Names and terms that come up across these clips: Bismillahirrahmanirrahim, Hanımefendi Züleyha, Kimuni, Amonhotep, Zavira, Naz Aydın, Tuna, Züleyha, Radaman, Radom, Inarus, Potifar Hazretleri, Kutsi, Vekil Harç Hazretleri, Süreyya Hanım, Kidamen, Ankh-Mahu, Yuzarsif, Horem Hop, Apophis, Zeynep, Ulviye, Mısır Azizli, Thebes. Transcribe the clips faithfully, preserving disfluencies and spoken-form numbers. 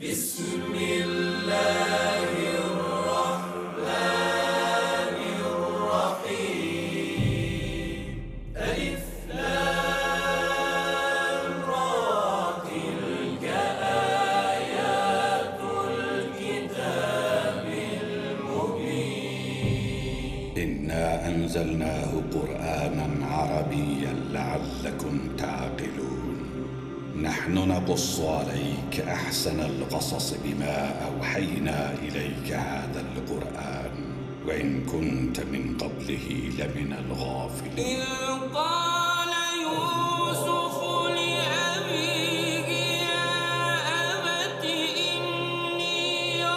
Bismillahirrahmanirrahim. Elif Lam Ra tilka ayatul kitabil mubin. İnna enzelnahu Kur'anen Arabiyyen leallekum ta'kilûn. نحن نقص عليك أحسن القصص بما أوحينا إليك هذا القرآن وإن كنت من قبله لمن الغافلين. إذ قال يوسف لأبيه يا أبت إني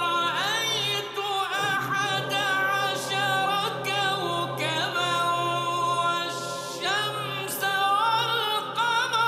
رأيت أحد عشر كوكبا والشمس والقمر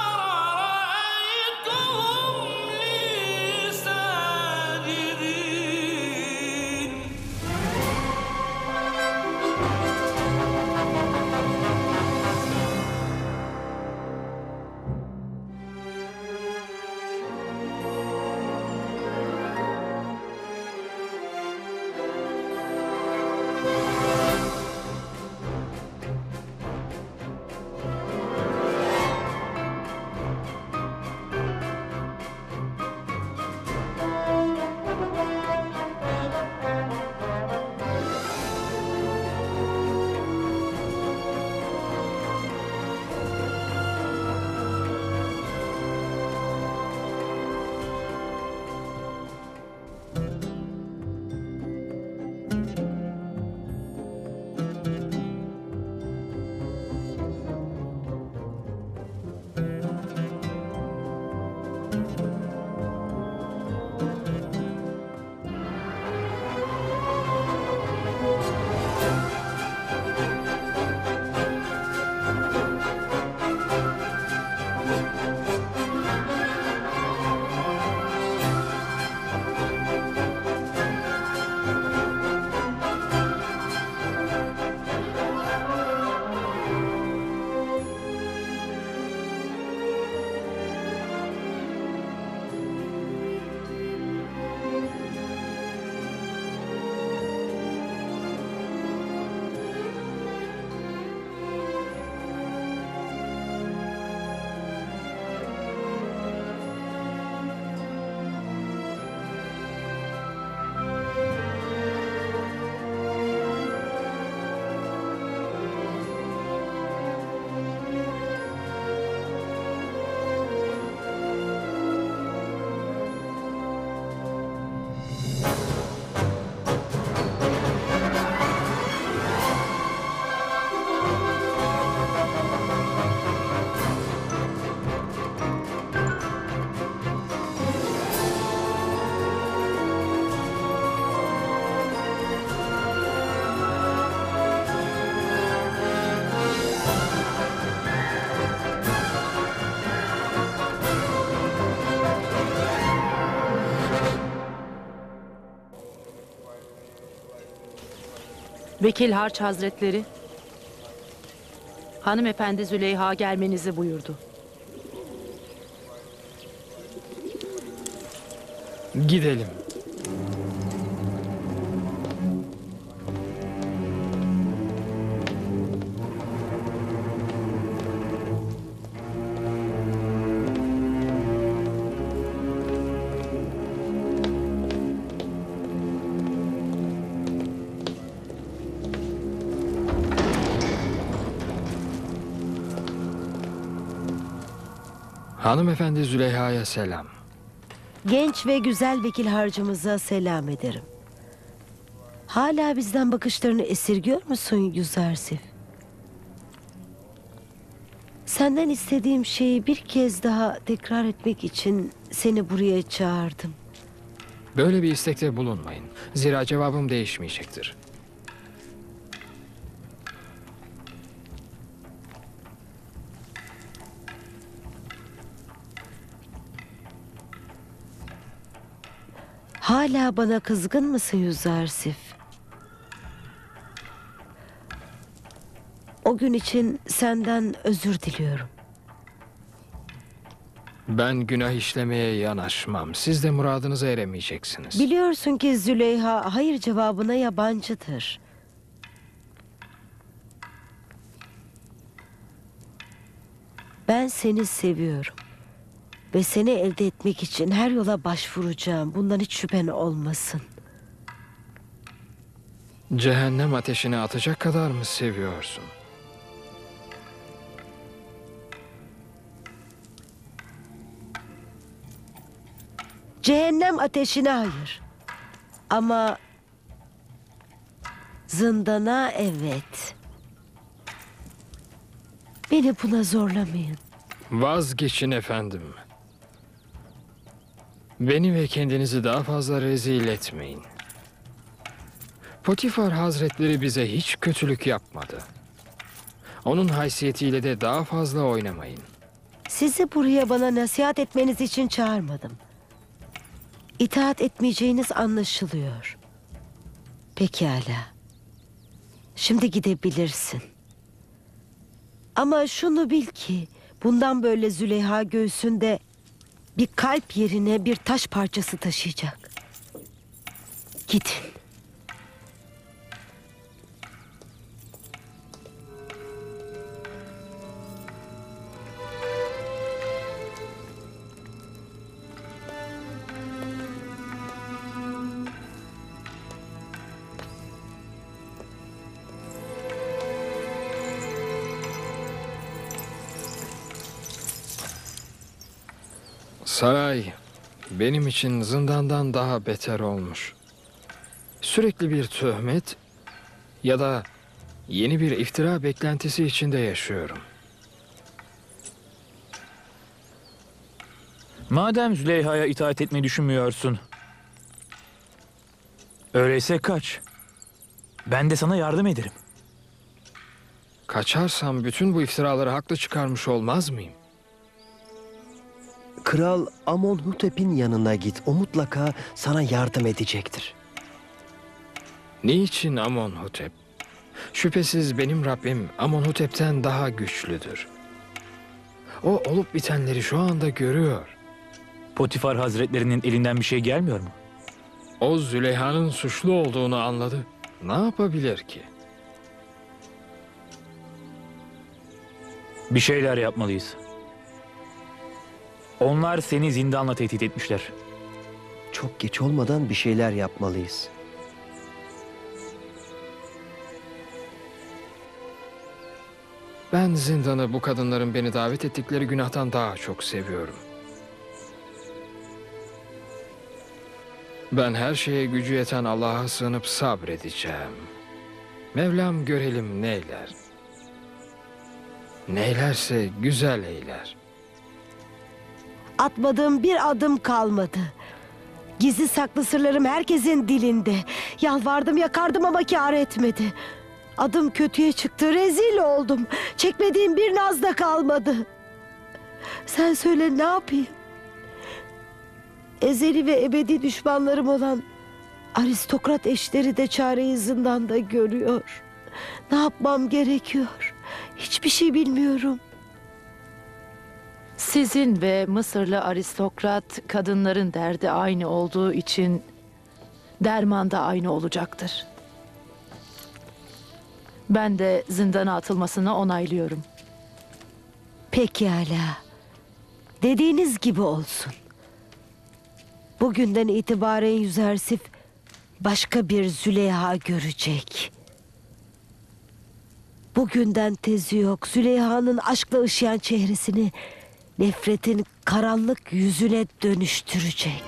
Vekil Harç Hazretleri, Hanımefendi Züleyha gelmenizi buyurdu. Gidelim. Hanımefendi Züleyha'ya selam. Genç ve güzel vekil harcımıza selam ederim. Hala bizden bakışlarını esirgiyor musun Yuzarsif? Senden istediğim şeyi bir kez daha tekrar etmek için seni buraya çağırdım. Böyle bir istekte bulunmayın. Zira cevabım değişmeyecektir. Hala bana kızgın mısın Yuzarsif? O gün için senden özür diliyorum. Ben günah işlemeye yanaşmam. Siz de muradınıza eremeyeceksiniz. Biliyorsun ki Züleyha hayır cevabına yabancıdır. Ben seni seviyorum. Ve seni elde etmek için her yola başvuracağım. Bundan hiç şüphen olmasın. Cehennem ateşine atacak kadar mı seviyorsun? Cehennem ateşine hayır. Ama zindana evet. Beni buna zorlamayın. Vazgeçin efendim. Beni ve kendinizi daha fazla rezil etmeyin. Potifar Hazretleri bize hiç kötülük yapmadı. Onun haysiyetiyle de daha fazla oynamayın. Sizi buraya bana nasihat etmeniz için çağırmadım. İtaat etmeyeceğiniz anlaşılıyor. Pekala. Şimdi gidebilirsin. Ama şunu bil ki bundan böyle Züleyha göğsünde bir kalp yerine bir taş parçası taşıyacak. Gidin. Saray benim için zindandan daha beter olmuş. Sürekli bir töhmet ya da yeni bir iftira beklentisi içinde yaşıyorum. Madem Züleyha'ya itaat etmeyi düşünmüyorsun, öyleyse kaç. Ben de sana yardım ederim. Kaçarsam bütün bu iftiraları haklı çıkarmış olmaz mıyım? Kral Amonhotep'in yanına git. O mutlaka sana yardım edecektir. Niçin Amonhotep? Şüphesiz benim Rabbim Amonhotep'ten daha güçlüdür. O olup bitenleri şu anda görüyor. Potifar Hazretleri'nin elinden bir şey gelmiyor mu? O Züleyha'nın suçlu olduğunu anladı. Ne yapabilir ki? Bir şeyler yapmalıyız. Onlar seni zindanla tehdit etmişler. Çok geç olmadan bir şeyler yapmalıyız. Ben zindanı bu kadınların beni davet ettikleri günahtan daha çok seviyorum. Ben her şeye gücü yeten Allah'a sığınıp sabredeceğim. Mevlam görelim neyler. Neylerse güzel eyler. Atmadığım bir adım kalmadı. Gizli saklı sırlarım herkesin dilinde. Yalvardım yakardım ama kâr etmedi. Adım kötüye çıktı, rezil oldum. Çekmediğim bir naz da kalmadı. Sen söyle ne yapayım? Ezeli ve ebedi düşmanlarım olan aristokrat eşleri de çareyi zindanda görüyor. Ne yapmam gerekiyor? Hiçbir şey bilmiyorum. Sizin ve Mısırlı aristokrat kadınların derdi aynı olduğu için derman da aynı olacaktır. Ben de zindana atılmasını onaylıyorum. Pekala. Dediğiniz gibi olsun. Bugünden itibaren Yuzarsif başka bir Züleyha görecek. Bugünden tezi yok. Züleyha'nın aşkla ışıyan çehresini nefretin karanlık yüzüne dönüştürecek.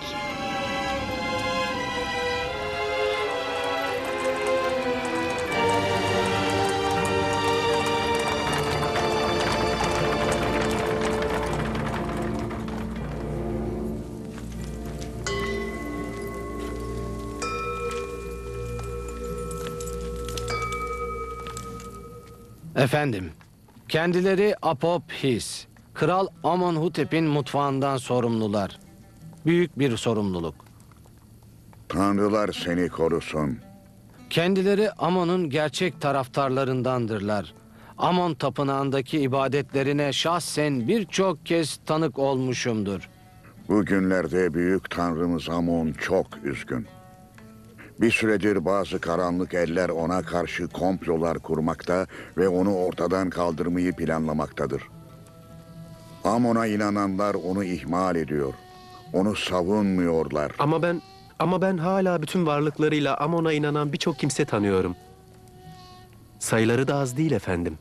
Efendim, kendileri Apophis. Kral Amonhotep'in mutfağından sorumlular. Büyük bir sorumluluk. Tanrılar seni korusun. Kendileri Amon'un gerçek taraftarlarındandırlar. Amon tapınağındaki ibadetlerine şahsen birçok kez tanık olmuşumdur. Bugünlerde büyük tanrımız Amon çok üzgün. Bir süredir bazı karanlık eller ona karşı komplolar kurmakta ve onu ortadan kaldırmayı planlamaktadır. Amon'a inananlar onu ihmal ediyor. Onu savunmuyorlar. Ama ben, ama ben hala bütün varlıklarıyla Amon'a inanan birçok kimse tanıyorum. Sayıları da az değil efendim.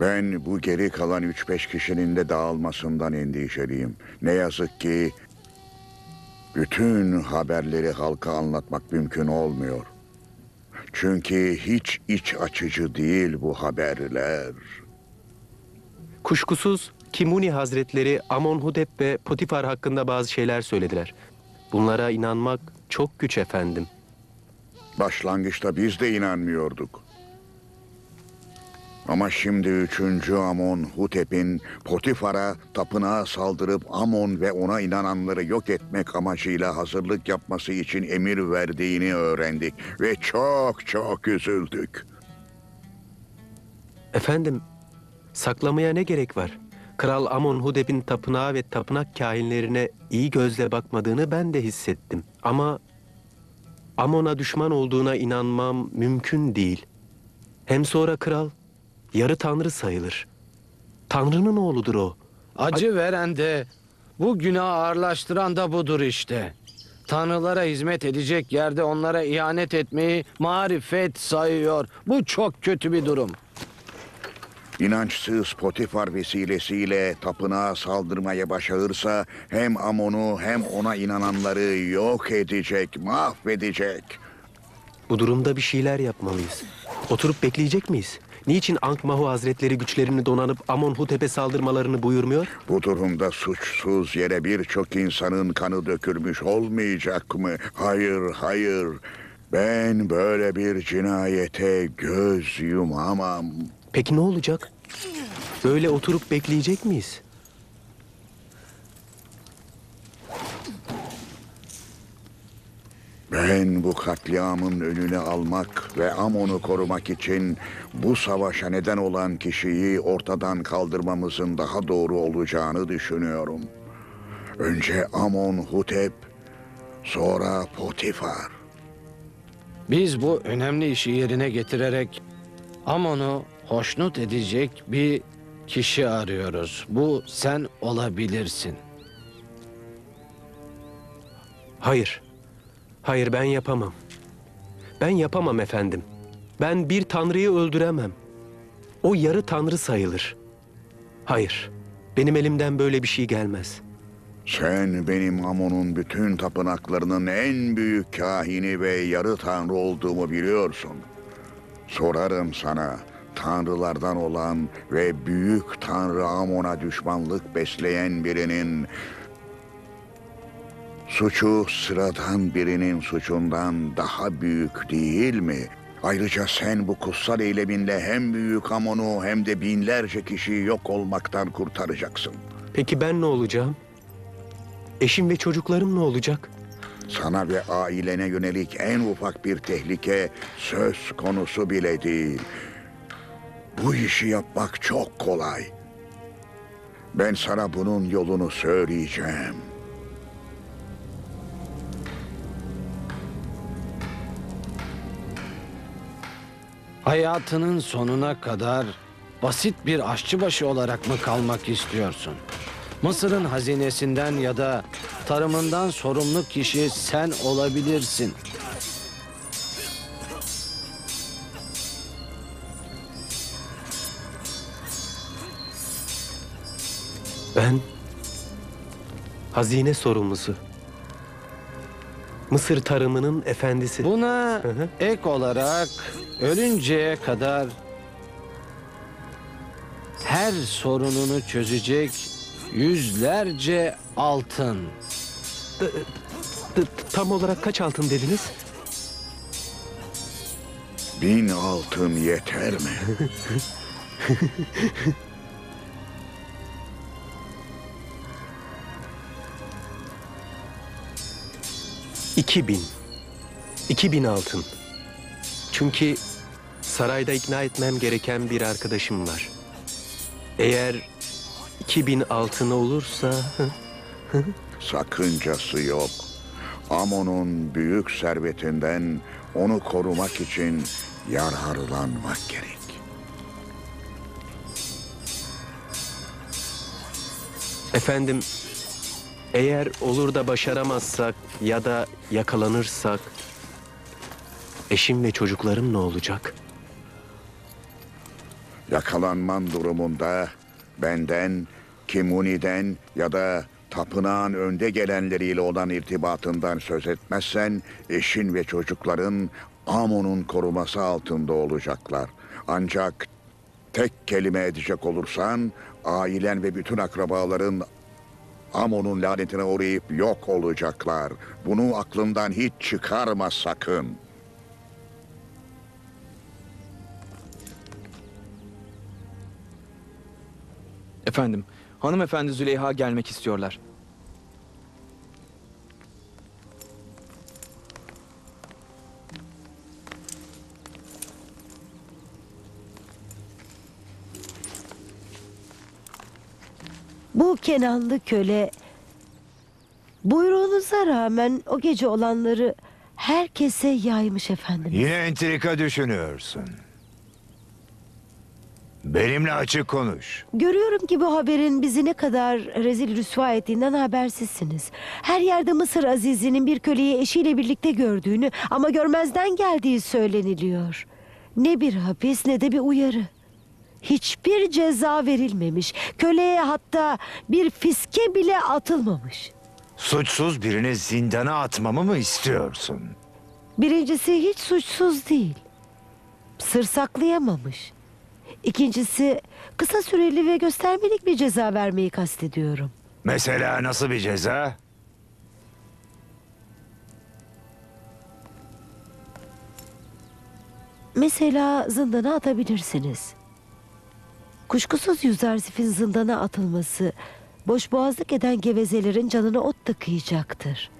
Ben bu geri kalan üç beş kişinin de dağılmasından endişeliyim. Ne yazık ki bütün haberleri halka anlatmak mümkün olmuyor. Çünkü hiç iç açıcı değil bu haberler. Kuşkusuz Kimuni Hazretleri Amonhotep ve Potifar hakkında bazı şeyler söylediler. Bunlara inanmak çok güç efendim. Başlangıçta biz de inanmıyorduk. Ama şimdi üçüncü Amonhotep'in Potifar'a tapınağa saldırıp Amon ve ona inananları yok etmek amacıyla hazırlık yapması için emir verdiğini öğrendik ve çok çok üzüldük. Efendim, saklamaya ne gerek var? Kral Amonhotep'in tapınağı ve tapınak kahinlerine iyi gözle bakmadığını ben de hissettim. Ama Amon'a düşman olduğuna inanmam mümkün değil. Hem sonra kral yarı tanrı sayılır. Tanrının oğludur o. Acı veren de, bu günahı ağırlaştıran da budur işte. Tanrılara hizmet edecek yerde onlara ihanet etmeyi marifet sayıyor. Bu çok kötü bir durum. İnançsız Potifar vesilesiyle tapınağa saldırmaya başarırsa hem Amon'u hem ona inananları yok edecek, mahvedecek. Bu durumda bir şeyler yapmalıyız. Oturup bekleyecek miyiz? Niçin Ankh-Mahu Hazretleri güçlerini donanıp Amonhotep'e saldırmalarını buyurmuyor? Bu durumda suçsuz yere birçok insanın kanı dökülmüş olmayacak mı? Hayır, hayır. Ben böyle bir cinayete göz yumamam. Peki ne olacak? Böyle oturup bekleyecek miyiz? Ben bu katliamın önünü almak ve Amon'u korumak için bu savaşa neden olan kişiyi ortadan kaldırmamızın daha doğru olacağını düşünüyorum. Önce Amonhotep, sonra Potifar. Biz bu önemli işi yerine getirerek Amon'u hoşnut edecek bir kişi arıyoruz. Bu sen olabilirsin. Hayır. Hayır, ben yapamam. Ben yapamam efendim. Ben bir tanrıyı öldüremem. O yarı tanrı sayılır. Hayır, benim elimden böyle bir şey gelmez. Sen benim Amon'un bütün tapınaklarının en büyük kahini ve yarı tanrı olduğumu biliyorsun. Sorarım sana, tanrılardan olan ve büyük tanrı Amon'a düşmanlık besleyen birinin suçu sıradan birinin suçundan daha büyük değil mi? Ayrıca sen bu kutsal eyleminle hem büyük Amon'u hem de binlerce kişiyi yok olmaktan kurtaracaksın. Peki ben ne olacağım? Eşim ve çocuklarım ne olacak? Sana ve ailene yönelik en ufak bir tehlike söz konusu bile değil. Bu işi yapmak çok kolay. Ben sana bunun yolunu söyleyeceğim. Hayatının sonuna kadar basit bir aşçıbaşı olarak mı kalmak istiyorsun? Mısır'ın hazinesinden ya da tarımından sorumlu kişi sen olabilirsin. Ben hazine sorumlusu. Mısır tarımının efendisi. Buna hı hı. ek olarak ölünceye kadar her sorununu çözecek yüzlerce altın. Tam olarak kaç altın dediniz? Bin altın yeter mi? İki bin. İki bin altın. Çünkü sarayda ikna etmem gereken bir arkadaşım var. Eğer iki bin altın olursa... Sakıncası yok. Amon'un büyük servetinden onu korumak için yararlanmak gerek. Efendim, eğer olur da başaramazsak ya da yakalanırsak... eşim ve çocuklarım ne olacak? Yakalanman durumunda benden, Kimuni'den ya da tapınağın önde gelenleriyle olan irtibatından söz etmezsen eşin ve çocukların Amon'un koruması altında olacaklar. Ancak tek kelime edecek olursan ailen ve bütün akrabaların Amon'un lanetine uğrayıp yok olacaklar. Bunu aklından hiç çıkarma sakın. Efendim, hanımefendi Züleyha gelmek istiyorlar. Bu Kenanlı köle, buyruğunuza rağmen o gece olanları herkese yaymış efendim. Yine entrika düşünüyorsun. Benimle açık konuş. Görüyorum ki bu haberin bizi ne kadar rezil rüsva ettiğinden habersizsiniz. Her yerde Mısır Azizli'nin bir köleyi eşiyle birlikte gördüğünü ama görmezden geldiği söyleniliyor. Ne bir hapis ne de bir uyarı. Hiçbir ceza verilmemiş. Köleye hatta bir fiske bile atılmamış. Suçsuz birini zindana atmamı mı istiyorsun? Birincisi hiç suçsuz değil. Sır saklayamamış. İkincisi, kısa süreli ve göstermelik bir ceza vermeyi kastediyorum. Mesela nasıl bir ceza? Mesela zindana atabilirsiniz. Kuşkusuz Yuzarsif'in zindana atılması, boşboğazlık eden gevezelerin canına ot tıkayacaktır.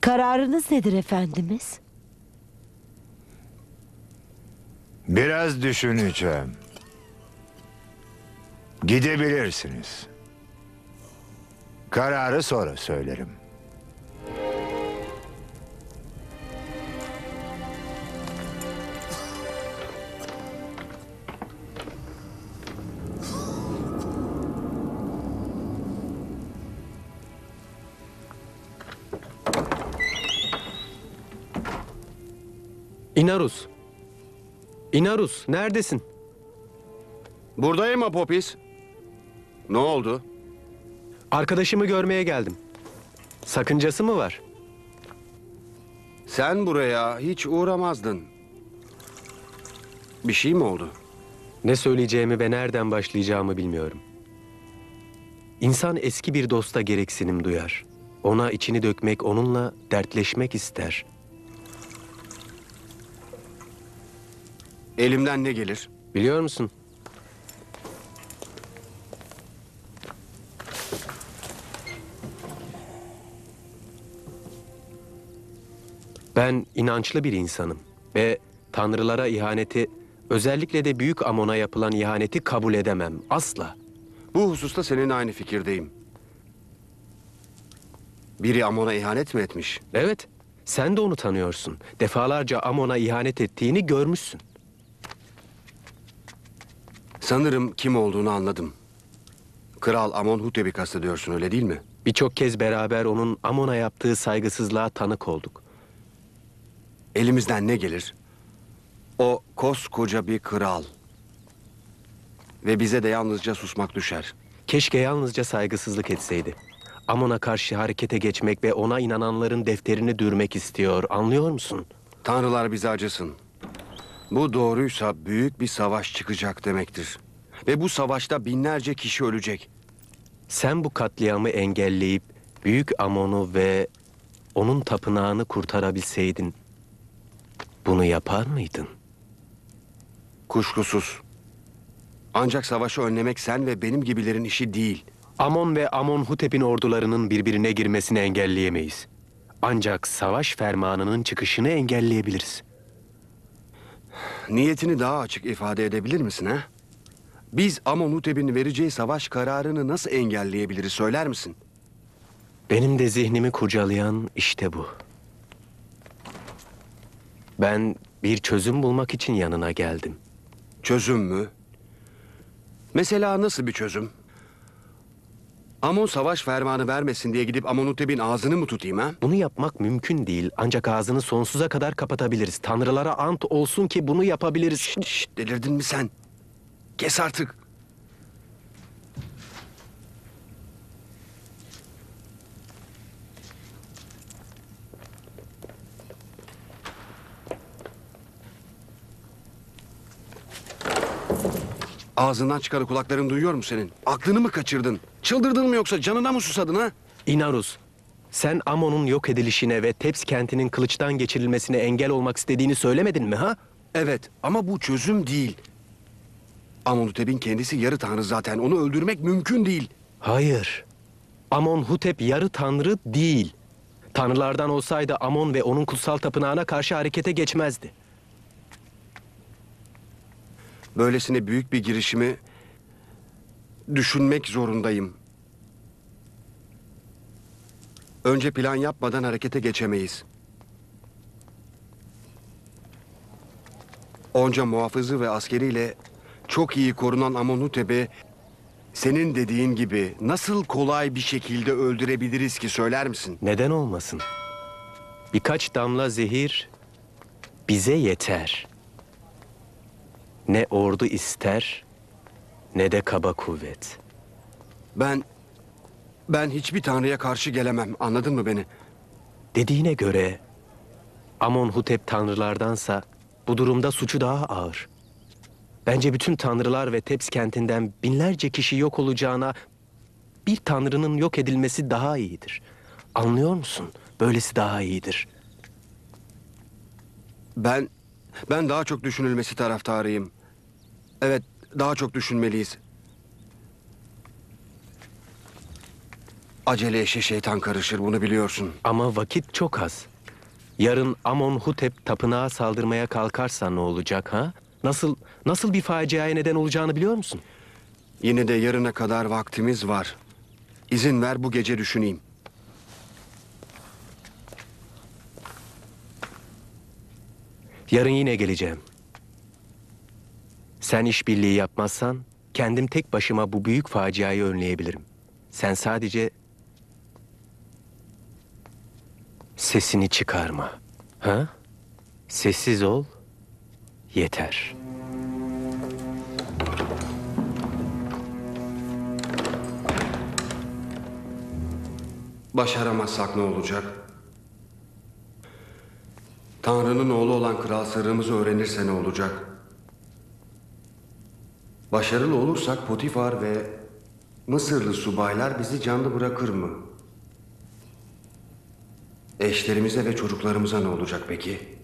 Kararınız nedir efendimiz? Biraz düşüneceğim. Gidebilirsiniz. Kararı sonra söylerim. Inarus. Inarus, neredesin? Buradayım Apophis. Ne oldu? Arkadaşımı görmeye geldim. Sakıncası mı var? Sen buraya hiç uğramazdın. Bir şey mi oldu? Ne söyleyeceğimi ve nereden başlayacağımı bilmiyorum. İnsan eski bir dosta gereksinim duyar. Ona içini dökmek, onunla dertleşmek ister. Elimden ne gelir? Biliyor musun? Ben inançlı bir insanım ve tanrılara ihaneti, özellikle de büyük Amon'a yapılan ihaneti kabul edemem asla. Bu hususta senin aynı fikirdeyim. Biri Amon'a ihanet mi etmiş? Evet, sen de onu tanıyorsun. Defalarca Amon'a ihanet ettiğini görmüşsün. Sanırım kim olduğunu anladım. Kral Amonhotep'i kastediyorsun, öyle değil mi? Birçok kez beraber onun Amon'a yaptığı saygısızlığa tanık olduk. Elimizden ne gelir? O koskoca bir kral. Ve bize de yalnızca susmak düşer. Keşke yalnızca saygısızlık etseydi. Amon'a karşı harekete geçmek ve ona inananların defterini dürmek istiyor, anlıyor musun? Tanrılar bize acısın. Bu doğruysa büyük bir savaş çıkacak demektir. Ve bu savaşta binlerce kişi ölecek. Sen bu katliamı engelleyip büyük Amon'u ve onun tapınağını kurtarabilseydin, bunu yapar mıydın? Kuşkusuz. Ancak savaşı önlemek sen ve benim gibilerin işi değil. Amon ve Amonhotep'in ordularının birbirine girmesini engelleyemeyiz. Ancak savaş fermanının çıkışını engelleyebiliriz. Niyetini daha açık ifade edebilir misin ha? Biz Amonhotep'in vereceği savaş kararını nasıl engelleyebiliriz söyler misin? Benim de zihnimi kurcalayan işte bu. Ben bir çözüm bulmak için yanına geldim. Çözüm mü? Mesela nasıl bir çözüm? Amon savaş fermanı vermesin diye gidip Amonhotep'in ağzını mı tutayım ha? Bunu yapmak mümkün değil. Ancak ağzını sonsuza kadar kapatabiliriz. Tanrılara ant olsun ki bunu yapabiliriz. Şşt, şşt, delirdin mi sen? Kes artık. Ağzından çıkarı kulakların duyuyor mu senin? Aklını mı kaçırdın? Çıldırdın mı yoksa canına mı susadın ha? Inarus, sen Amon'un yok edilişine ve Thebes kentinin kılıçtan geçirilmesine engel olmak istediğini söylemedin mi ha? Evet ama bu çözüm değil. Amonhotep'in kendisi yarı tanrı zaten. Onu öldürmek mümkün değil. Hayır. Amonhotep yarı tanrı değil. Tanrılardan olsaydı Amon ve onun kutsal tapınağına karşı harekete geçmezdi. Böylesine büyük bir girişimi düşünmek zorundayım. Önce plan yapmadan harekete geçemeyiz. Onca muhafızı ve askeriyle çok iyi korunan Amonhotep'i senin dediğin gibi nasıl kolay bir şekilde öldürebiliriz ki söyler misin? Neden olmasın? Birkaç damla zehir bize yeter. Ne ordu ister, ne de kaba kuvvet. Ben, ben hiçbir tanrıya karşı gelemem. Anladın mı beni? Dediğine göre Amonhotep tanrılardansa bu durumda suçu daha ağır. Bence bütün tanrılar ve Thebes kentinden binlerce kişi yok olacağına bir tanrının yok edilmesi daha iyidir. Anlıyor musun? Böylesi daha iyidir. Ben, ben daha çok düşünülmesi taraftarıyım. Evet, daha çok düşünmeliyiz. Acele işe şeytan karışır, bunu biliyorsun. Ama vakit çok az. Yarın Amonhotep tapınağa saldırmaya kalkarsa ne olacak ha? Nasıl nasıl bir faciaya neden olacağını biliyor musun? Yine de yarına kadar vaktimiz var. İzin ver bu gece düşüneyim. Yarın yine geleceğim. Sen işbirliği yapmazsan kendim tek başıma bu büyük faciayı önleyebilirim. Sen sadece sesini çıkarma. Ha? Sessiz ol. Yeter. Başaramazsak ne olacak? Tanrı'nın oğlu olan kral sırrımızı öğrenirse ne olacak? Başarılı olursak Potifar ve Mısırlı subaylar bizi canlı bırakır mı? Eşlerimize ve çocuklarımıza ne olacak peki?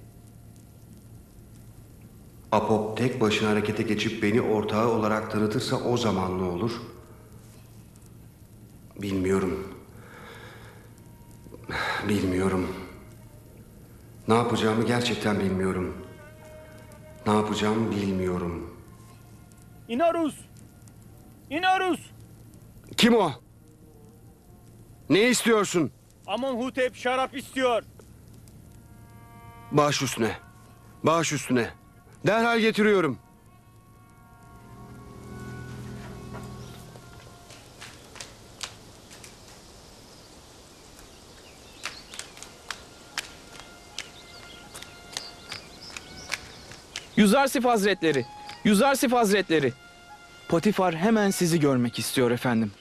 Apop tek başına harekete geçip beni ortağı olarak tanıtırsa o zaman ne olur? Bilmiyorum. Bilmiyorum. Ne yapacağımı gerçekten bilmiyorum. Ne yapacağımı bilmiyorum. Inarus! Inarus! Kim o? Ne istiyorsun? Amonhotep şarap istiyor. Baş üstüne. Baş üstüne. Derhal getiriyorum. Yuzarsif Hazretleri, Yuzarsif Hazretleri. Potifar hemen sizi görmek istiyor efendim.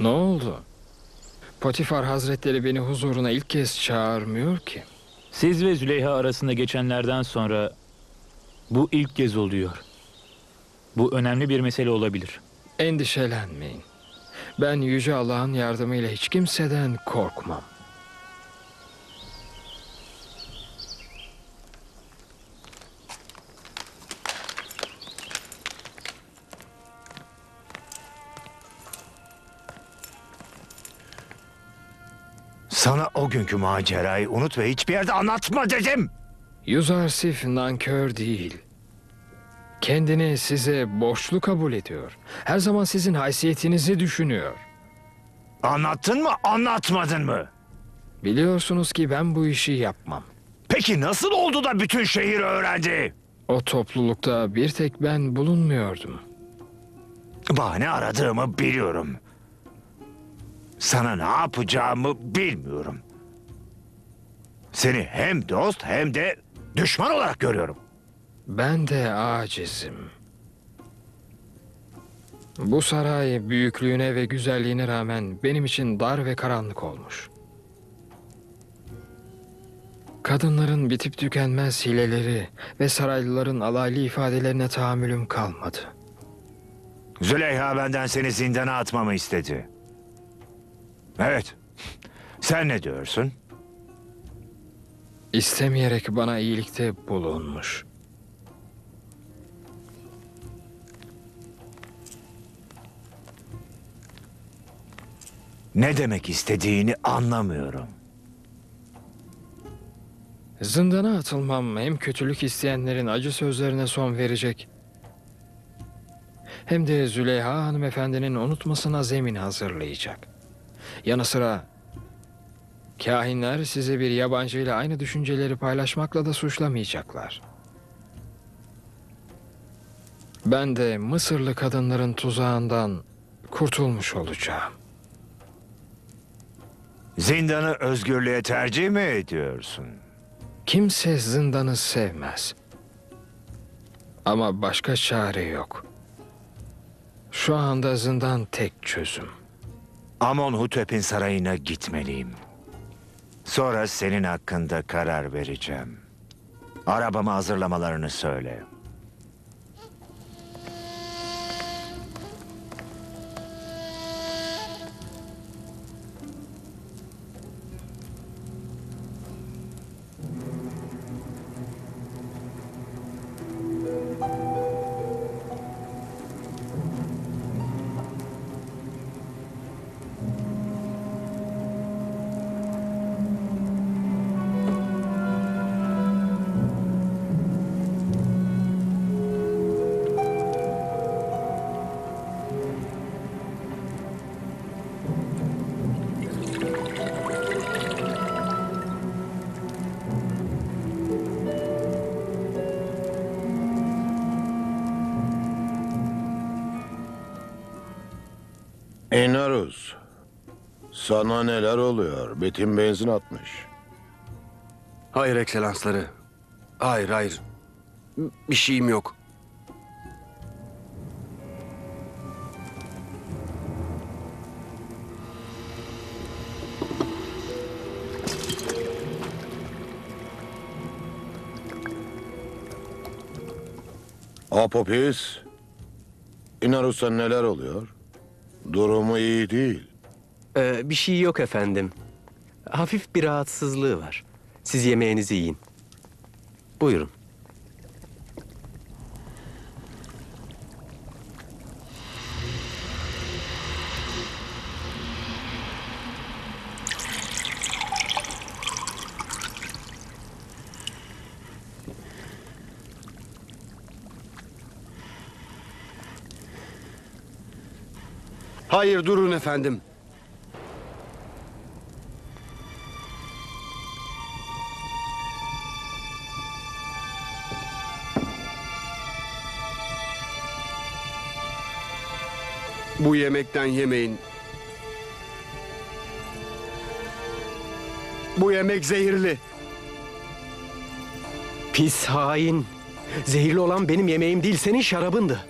Ne oldu? Potifar Hazretleri beni huzuruna ilk kez çağırmıyor ki. Siz ve Züleyha arasında geçenlerden sonra bu ilk kez oluyor. Bu önemli bir mesele olabilir. Endişelenmeyin. Ben Yüce Allah'ın yardımıyla hiç kimseden korkmam. Sana o günkü macerayı unut ve hiçbir yerde anlatma dedim. Yuzarsif nankör değil. Kendini size borçlu kabul ediyor. Her zaman sizin haysiyetinizi düşünüyor. Anlattın mı, anlatmadın mı? Biliyorsunuz ki ben bu işi yapmam. Peki nasıl oldu da bütün şehir öğrendi? O toplulukta bir tek ben bulunmuyordum. Bahane aradığımı biliyorum. Sana ne yapacağımı bilmiyorum. Seni hem dost hem de düşman olarak görüyorum. Ben de acizim. Bu saray büyüklüğüne ve güzelliğine rağmen benim için dar ve karanlık olmuş. Kadınların bitip tükenmez hileleri ve saraylıların alaylı ifadelerine tahammülüm kalmadı. Züleyha benden seni zindana atmamı istedi. Evet. Sen ne diyorsun? İstemeyerek bana iyilikte bulunmuş. Ne demek istediğini anlamıyorum. Zindana atılmam hem kötülük isteyenlerin acı sözlerine son verecek, hem de Züleyha hanımefendinin unutmasına zemin hazırlayacak. Yanı sıra kâhinler sizi bir yabancıyla aynı düşünceleri paylaşmakla da suçlamayacaklar. Ben de Mısırlı kadınların tuzağından kurtulmuş olacağım. Zindanı özgürlüğe tercih mi ediyorsun? Kimse zindanı sevmez. Ama başka çare yok. Şu anda zindan tek çözüm. Amonhotep'in sarayına gitmeliyim. Sonra senin hakkında karar vereceğim. Arabamı hazırlamalarını söyle. Inarus, sana neler oluyor? Betim benzin atmış. Hayır ekselansları. Hayır hayır. Bir şeyim yok. Apophis, Inarus'a neler oluyor? Durumu iyi değil. Ee, bir şey yok efendim. Hafif bir rahatsızlığı var. Siz yemeğinizi yiyin. Buyurun. Hayır, durun efendim. Bu yemekten yemeyin. Bu yemek zehirli. Pis hain. Zehirli olan benim yemeğim değil, senin şarabındı.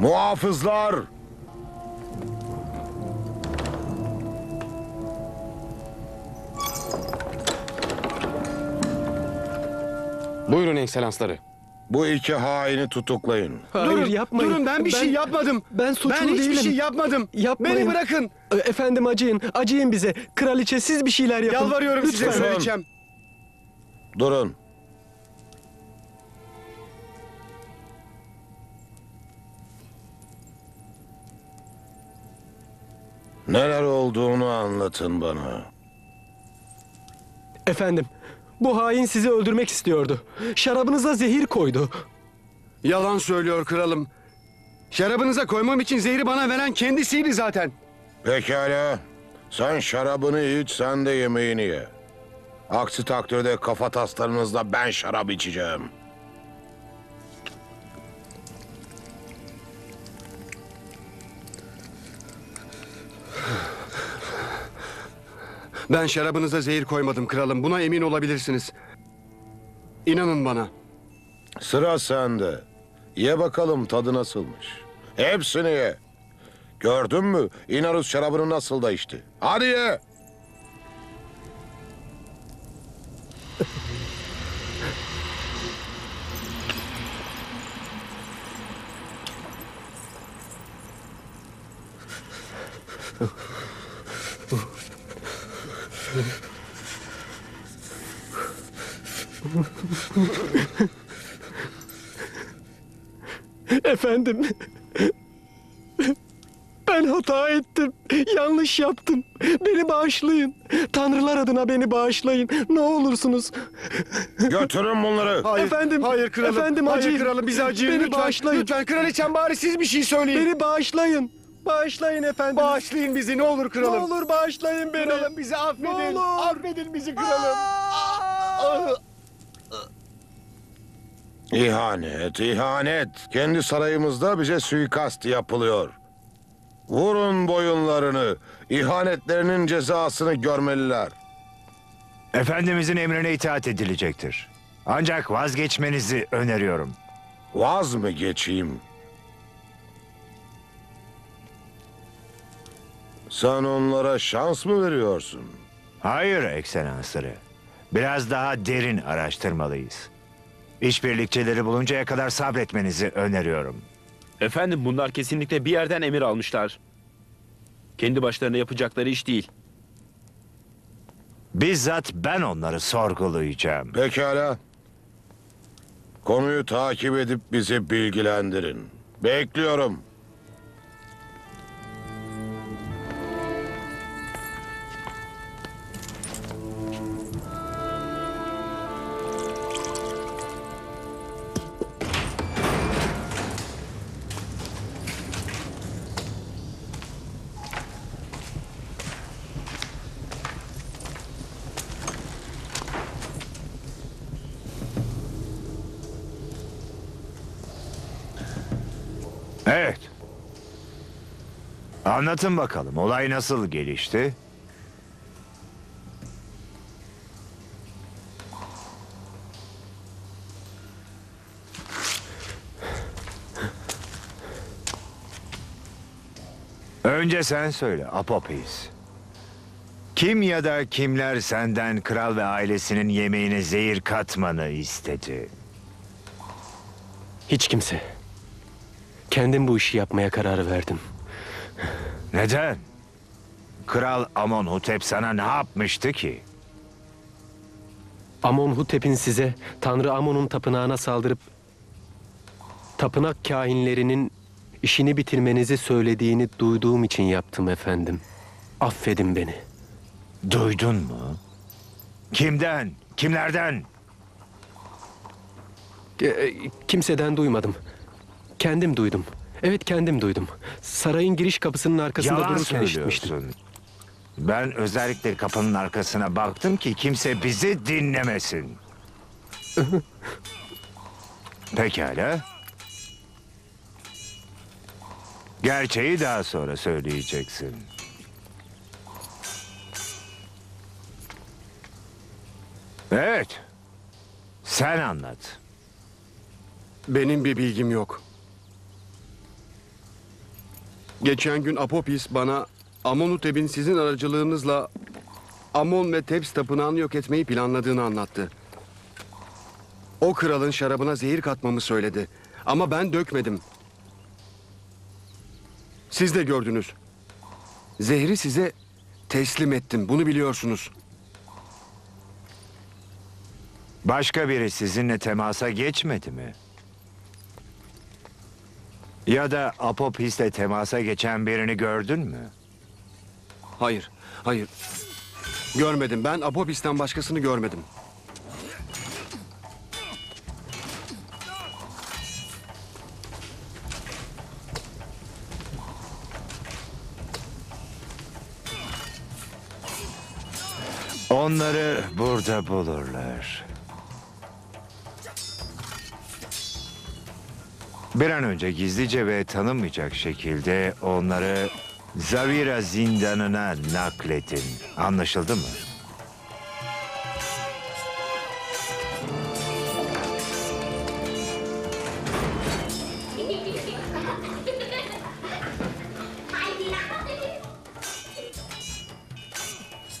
Muhafızlar, Buyurun Ekselansları. Bu iki haini tutuklayın. Hayır, durun, yapmayın. Durun, ben bir ben, şey yapmadım. Ben suçlu değilim. Ben hiçbir değilim. şey yapmadım. Yapmayın. Beni bırakın. Efendim acıyın, acıyın bize. Kraliçe siz bir şeyler yapın. Yalvarıyorum Lütfen. size kraliçem. Durun. Neler olduğunu anlatın bana. Efendim, bu hain sizi öldürmek istiyordu. Şarabınıza zehir koydu. Yalan söylüyor kralım. Şarabınıza koymam için zehri bana veren kendisiydi zaten. Pekala. Sen şarabını iç, sen de yemeğini ye. Aksi takdirde kafa taslarınızla ben şarap içeceğim. Ben şarabınıza zehir koymadım kralım. Buna emin olabilirsiniz. İnanın bana. Sıra sende. Ye bakalım tadı nasılmış. Hepsini ye. Gördün mü? Inarus şarabını nasıl da içti. Hadi ye. Efendim, ben hata ettim, yanlış yaptım. Beni bağışlayın, Tanrılar adına beni bağışlayın. Ne olursunuz. Götürün bunları. Hayır, efendim, hayır kralım, efendim, hayır acıyın. kralım, bizi acıyın. Beni lütfen, bağışlayın. Lütfen kraliçem, bari siz bir şey söyleyin. Beni bağışlayın. Bağışlayın efendim. Bağışlayın bizi, ne olur kralım. Ne olur bağışlayın beni. Kralım, bizi affedin. Ne olur. Affedin bizi kralım. İhanet, ihanet. Kendi sarayımızda bize suikast yapılıyor. Vurun boyunlarını. İhanetlerinin cezasını görmeliler. Efendimizin emrine itaat edilecektir. Ancak vazgeçmenizi öneriyorum. Vaz mı geçeyim? Sen onlara şans mı veriyorsun? Hayır Ekselansları. Biraz daha derin araştırmalıyız. İşbirlikçileri buluncaya kadar sabretmenizi öneriyorum. Efendim, bunlar kesinlikle bir yerden emir almışlar. Kendi başlarına yapacakları iş değil. Bizzat ben onları sorgulayacağım. Pekala. Konuyu takip edip bizi bilgilendirin. Bekliyorum. Evet. Anlatın bakalım, olay nasıl gelişti? Önce sen söyle Apophis. Kim ya da kimler senden kral ve ailesinin yemeğine zehir katmanı istedi? Hiç kimse. Kendim bu işi yapmaya karar verdim. Neden? Kral Amonhotep sana ne yapmıştı ki? Amonhotep'in size Tanrı Amon'un tapınağına saldırıp tapınak kahinlerinin işini bitirmenizi söylediğini duyduğum için yaptım efendim. Affedin beni. Duydun mu? Kimden? Kimlerden? E, kimseden duymadım. Kendim duydum. Evet, kendim duydum. Sarayın giriş kapısının arkasında Yalan dururken işitmiştim. Ben özellikle kapının arkasına baktım ki kimse bizi dinlemesin. Pekala. Gerçeği daha sonra söyleyeceksin. Evet. Sen anlat. Benim bir bilgim yok. Geçen gün Apophis bana Amonhotep'in sizin aracılığınızla Amon ve Thebes tapınağını yok etmeyi planladığını anlattı. O kralın şarabına zehir katmamı söyledi. Ama ben dökmedim. Siz de gördünüz. Zehri size teslim ettim. Bunu biliyorsunuz. Başka biri sizinle temasa geçmedi mi? Ya da Apophis'le temasa geçen birini gördün mü? Hayır, hayır. Görmedim. Ben Apophis'ten başkasını görmedim. Onları burada bulurlar. Bir an önce gizlice ve tanınmayacak şekilde onları Zavira zindanına nakledin. Anlaşıldı mı?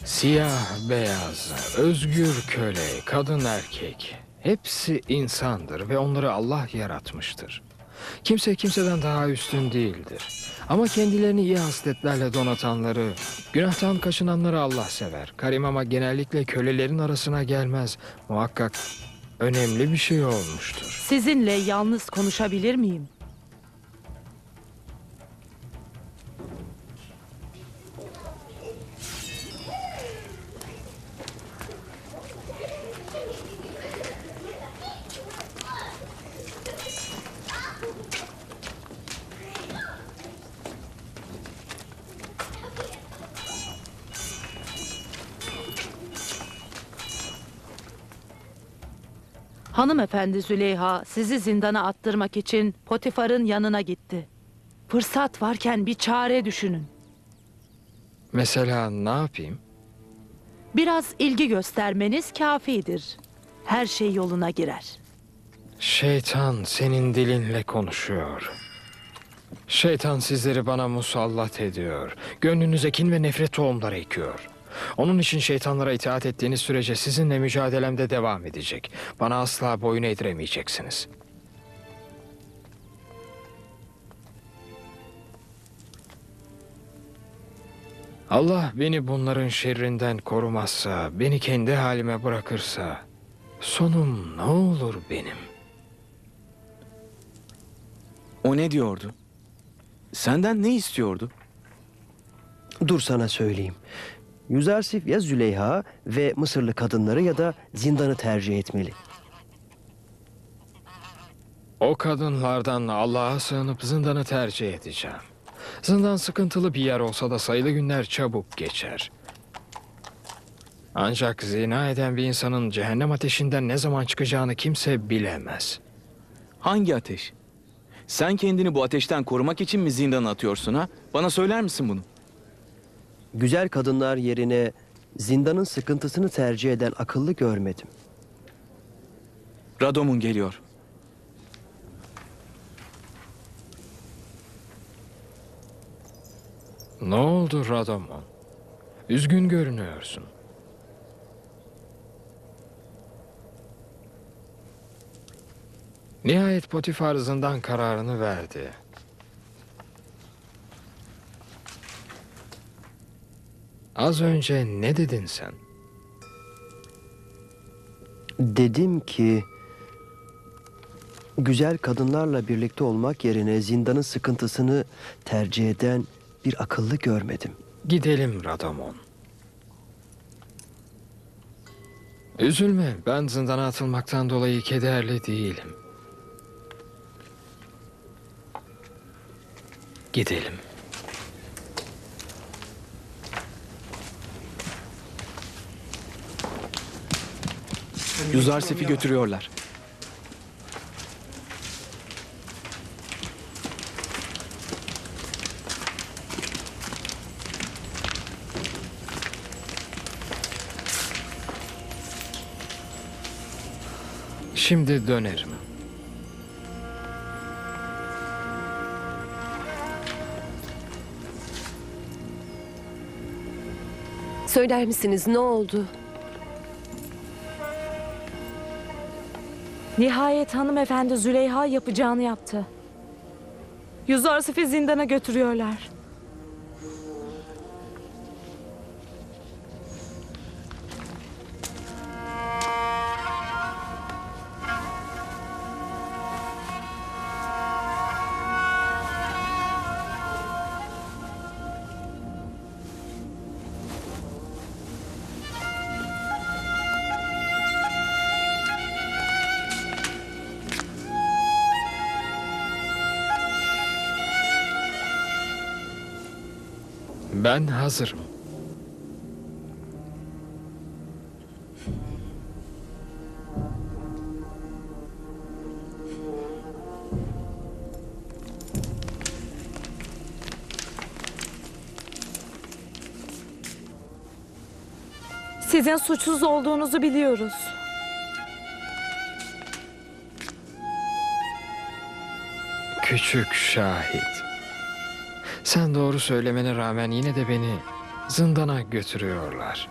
Siyah, beyaz, özgür köle, kadın erkek, hepsi insandır ve onları Allah yaratmıştır. Kimse kimseden daha üstün değildir. Ama kendilerini iyi hasletlerle donatanları, günahtan kaçınanları Allah sever. Karim ama genellikle kölelerin arasına gelmez. Muhakkak önemli bir şey olmuştur. Sizinle yalnız konuşabilir miyim? Hanımefendi Züleyha sizi zindana attırmak için Potifar'ın yanına gitti. Fırsat varken bir çare düşünün. Mesela ne yapayım? Biraz ilgi göstermeniz kafidir. Her şey yoluna girer. Şeytan senin dilinle konuşuyor. Şeytan sizleri bana musallat ediyor. Gönlünüze kin ve nefret tohumları ekiyor. Onun için şeytanlara itaat ettiğiniz sürece sizinle mücadelem de devam edecek. Bana asla boyun eğdiremeyeceksiniz. Allah beni bunların şerrinden korumazsa, beni kendi halime bırakırsa, sonum ne olur benim? O ne diyordu? Senden ne istiyordu? Dur sana söyleyeyim. Yuzarsif ya Züleyha ve Mısırlı kadınları ya da zindanı tercih etmeli. O kadınlardan Allah'a sığınıp zindanı tercih edeceğim. Zindan sıkıntılı bir yer olsa da sayılı günler çabuk geçer. Ancak zina eden bir insanın cehennem ateşinden ne zaman çıkacağını kimse bilemez. Hangi ateş? Sen kendini bu ateşten korumak için mi zindana atıyorsun ha? Bana söyler misin bunu? Güzel kadınlar yerine zindanın sıkıntısını tercih eden akıllı görmedim. Radom'un geliyor. Ne oldu Radom'un? Üzgün görünüyorsun. Nihayet Potifar zindan kararını verdi. Az önce ne dedin sen? Dedim ki güzel kadınlarla birlikte olmak yerine zindanın sıkıntısını tercih eden bir akıllı görmedim. Gidelim Radaman. Üzülme, ben zindana atılmaktan dolayı kederli değilim. Gidelim. Yuzarsif'i götürüyorlar. Şimdi dönerim. Söyler misiniz ne oldu? Nihayet hanımefendi Züleyha yapacağını yaptı. Yuzarsif'i zindana götürüyorlar. Ben hazırım. Sizin suçsuz olduğunuzu biliyoruz. Küçük şahit. Sen doğru söylemene rağmen yine de beni zindana götürüyorlar.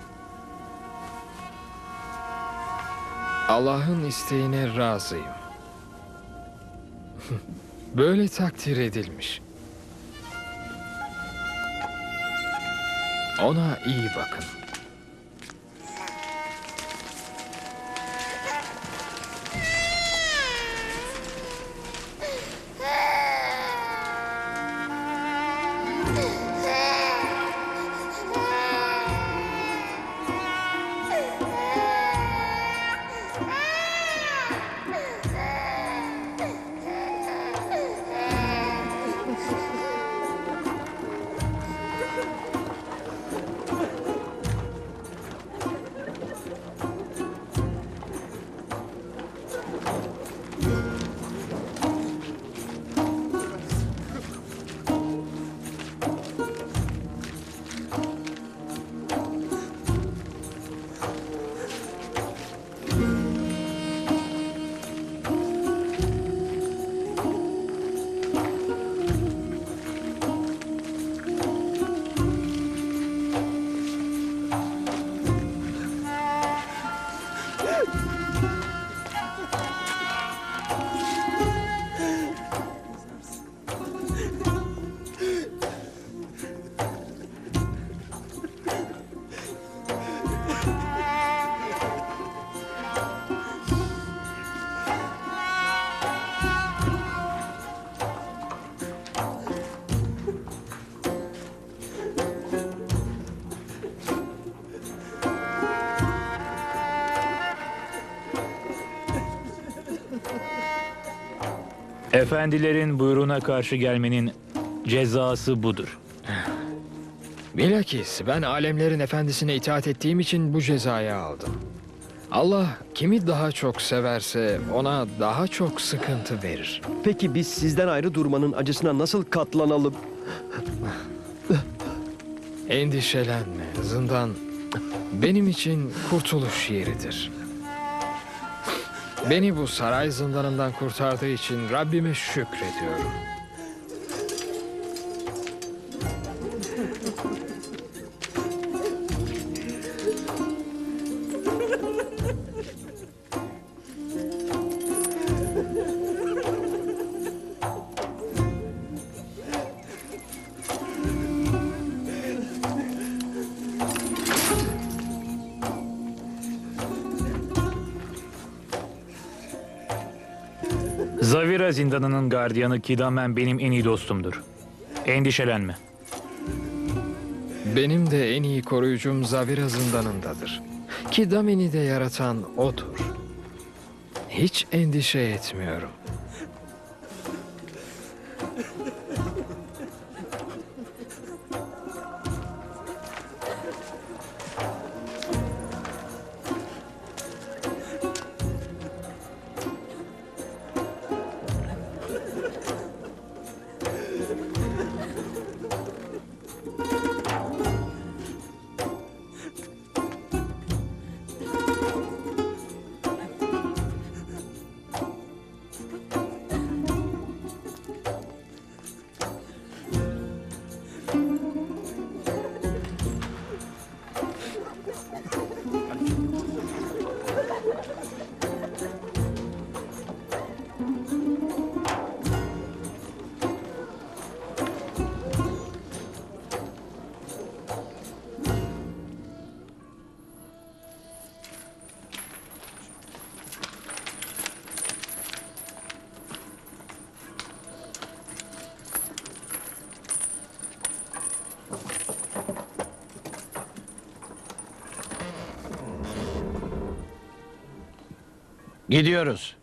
Allah'ın isteğine razıyım. Böyle takdir edilmiş. Ona iyi bakın. Efendilerin buyruğuna karşı gelmenin cezası budur. Bilakis ben alemlerin efendisine itaat ettiğim için bu cezayı aldım. Allah kimi daha çok severse ona daha çok sıkıntı verir. Peki biz sizden ayrı durmanın acısına nasıl katlanalım? Endişelenme, zindan benim için kurtuluş yeridir. Beni bu saray zindanından kurtardığı için Rabbime şükrediyorum. Zavira zindanının gardiyanı Kidamen benim en iyi dostumdur. Endişelenme. Benim de en iyi koruyucum Zavira zindanındadır. Kidamen'i de yaratan odur. Hiç endişe etmiyorum. Gidiyoruz.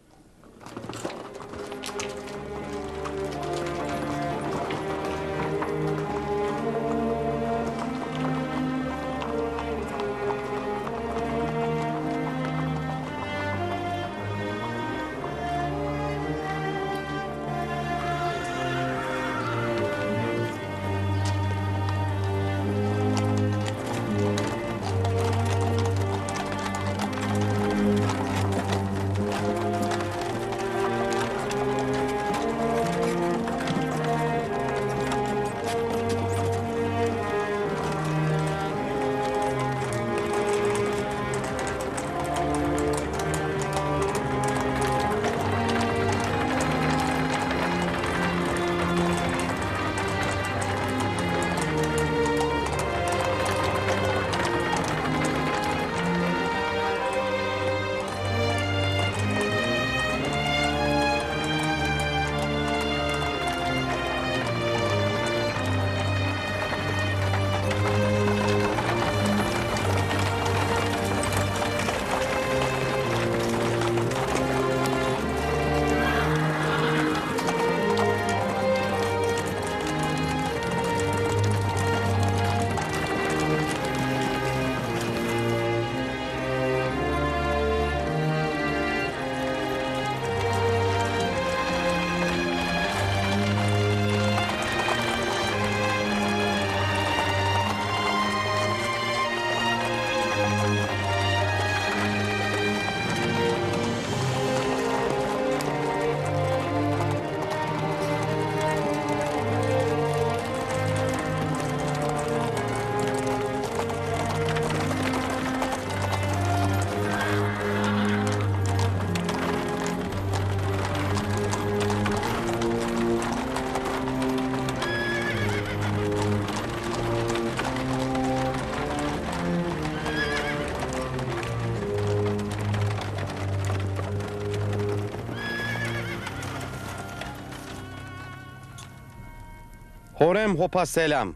Horem Hop'a selam.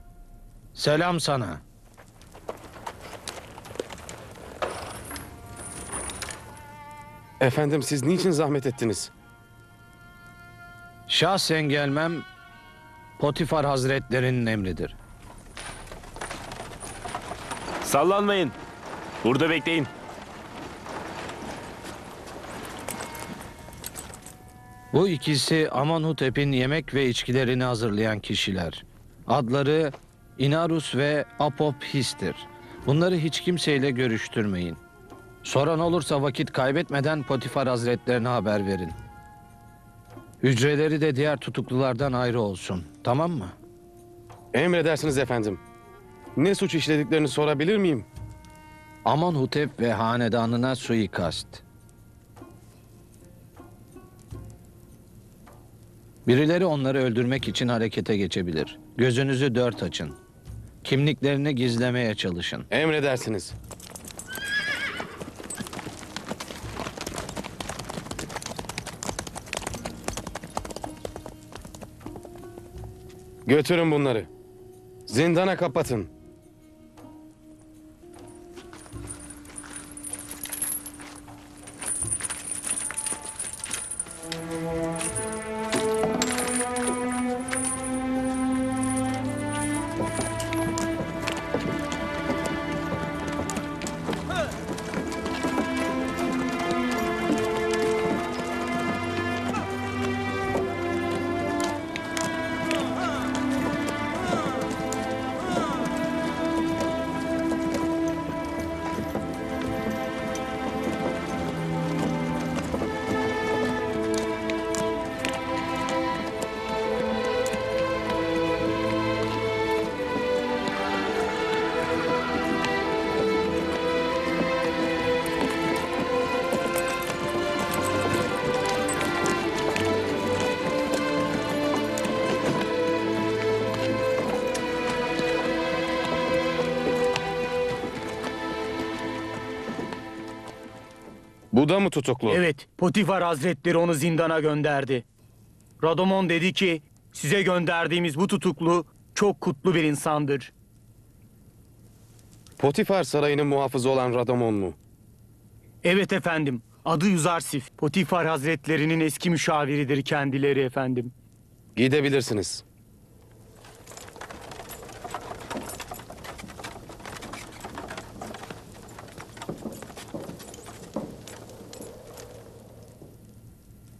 Selam sana. Efendim, siz niçin zahmet ettiniz? Şahsen gelmem Potifar Hazretleri'nin emridir. Sallanmayın. Burada bekleyin. Bu ikisi Amonhotep'in yemek ve içkilerini hazırlayan kişiler. Adları Inarus ve Apophis'tir. Bunları hiç kimseyle görüştürmeyin. Soran olursa vakit kaybetmeden Potifar Hazretlerine haber verin. Hücreleri de diğer tutuklulardan ayrı olsun. Tamam mı? Emredersiniz efendim. Ne suç işlediklerini sorabilir miyim? Amonhotep ve hanedanına suikast. Birileri onları öldürmek için harekete geçebilir. Gözünüzü dört açın. Kimliklerini gizlemeye çalışın. Emredersiniz. Götürün bunları. Zindana kapatın. Bu da mı tutuklu? Evet, Potifar Hazretleri onu zindana gönderdi. Radom dedi ki, size gönderdiğimiz bu tutuklu çok kutlu bir insandır. Potifar sarayının muhafızı olan Radom mu? Evet efendim, Adı Yuzarsif. Potifar Hazretleri'nin eski müşaviridir kendileri efendim. Gidebilirsiniz.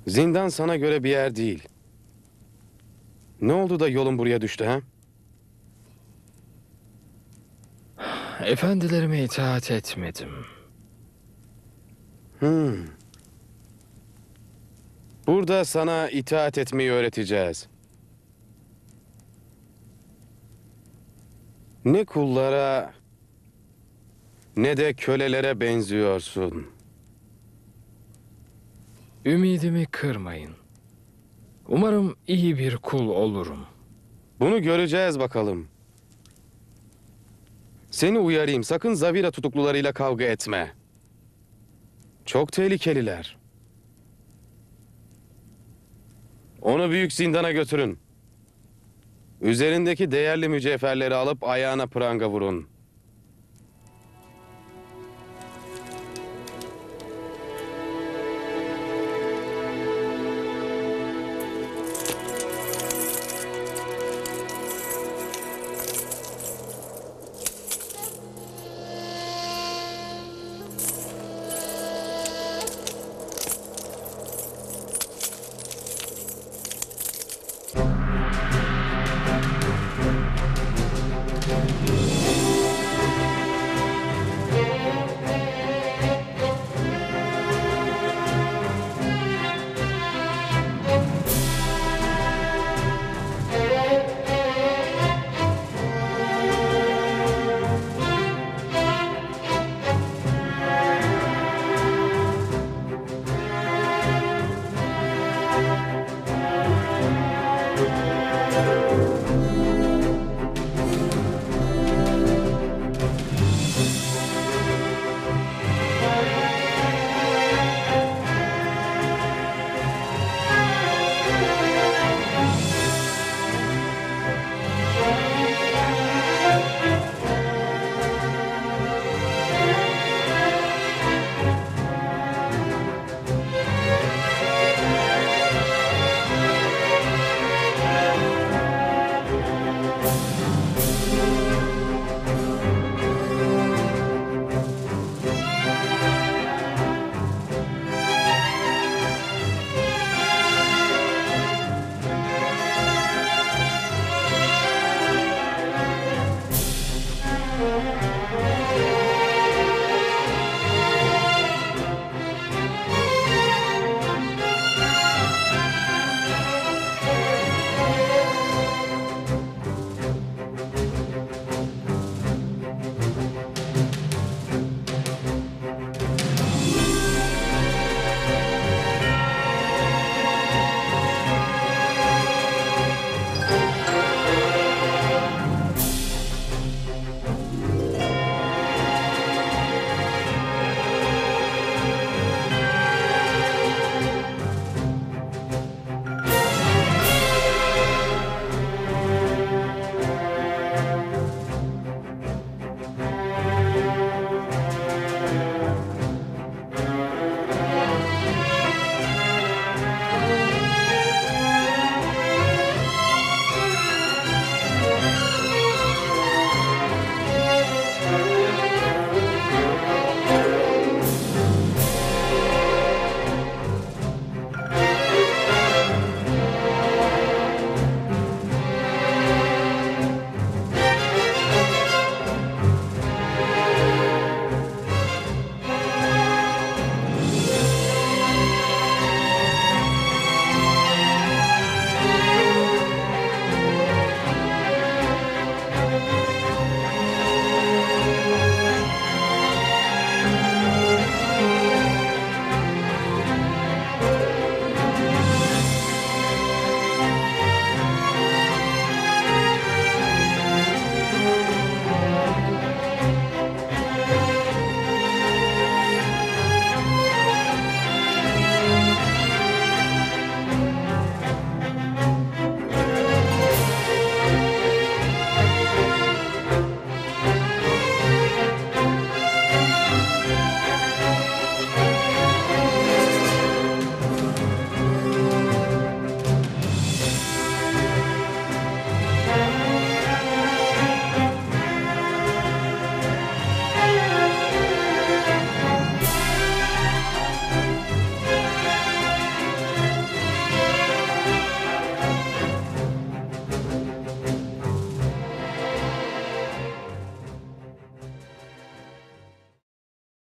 Zindan sana göre bir yer değil. Ne oldu da yolun buraya düştü ha? Efendilerime itaat etmedim. Hmm. Burada sana itaat etmeyi öğreteceğiz. Ne kullara ne de kölelere benziyorsun. Ümidimi kırmayın. Umarım iyi bir kul olurum. Bunu göreceğiz bakalım. Seni uyarayım, sakın Zavira tutuklularıyla kavga etme. Çok tehlikeliler. Onu büyük zindana götürün. Üzerindeki değerli mücevherleri alıp ayağına pranga vurun.